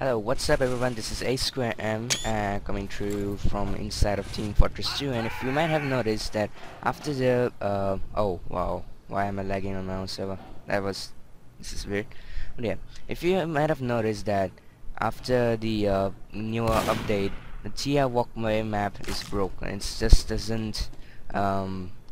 Hello, what's up everyone, this is A2M coming through from inside of Team Fortress 2, and if you might have noticed that after the oh wow, why am I lagging on my own server? This is weird. But yeah, if you might have noticed that after the newer update, the TR walkway map is broken. It just doesn't,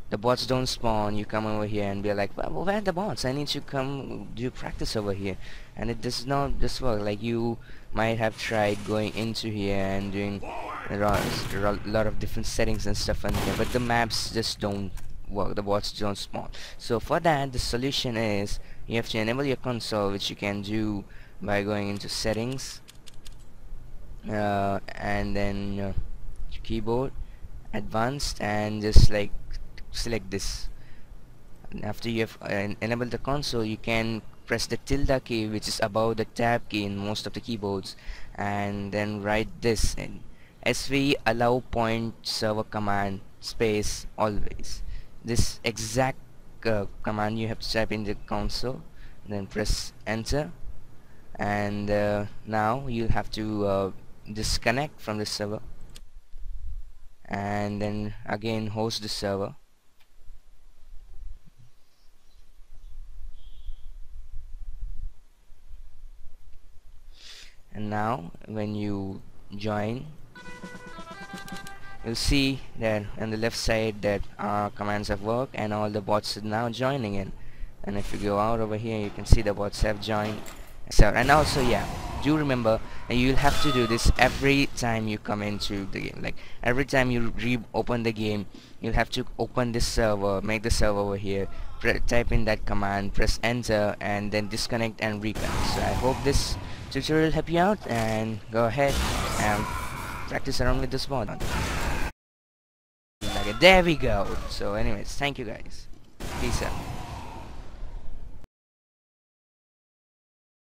the bots don't spawn. You come over here and be like, well, where are the bots? I need to come do practice over here. And it does not just work. Like, you might have tried going into here and doing a lot of different settings and stuff on here, but the maps just don't work, the bots don't spawn. So for that, the solution is you have to enable your console, which you can do by going into settings, and then keyboard, advanced, and just like select this. And after you have enabled the console, you can press the tilde key, which is above the tab key in most of the keyboards, and then write this in sv_allow_point_server_command space always. This exact command you have to type in the console, then press enter, and now you'll have to disconnect from the server and then again host the server. And now when you join, you'll see that on the left side that our commands have worked and all the bots are now joining in. And if you go out over here, you can see the bots have joined. So, and also, yeah, do remember, and you'll have to do this every time you come into the game. Like, every time you reopen the game, you'll have to open this server, make the server over here, type in that command, press enter, and then disconnect and reconnect. So I hope this tutorial help you out, and go ahead and practice around with this mod. There we go. So anyways, thank you guys, peace out.